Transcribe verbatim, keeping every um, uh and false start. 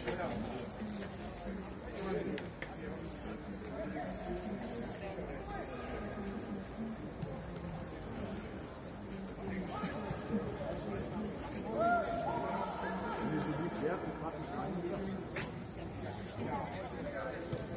Diese Liebwerten hatten einen.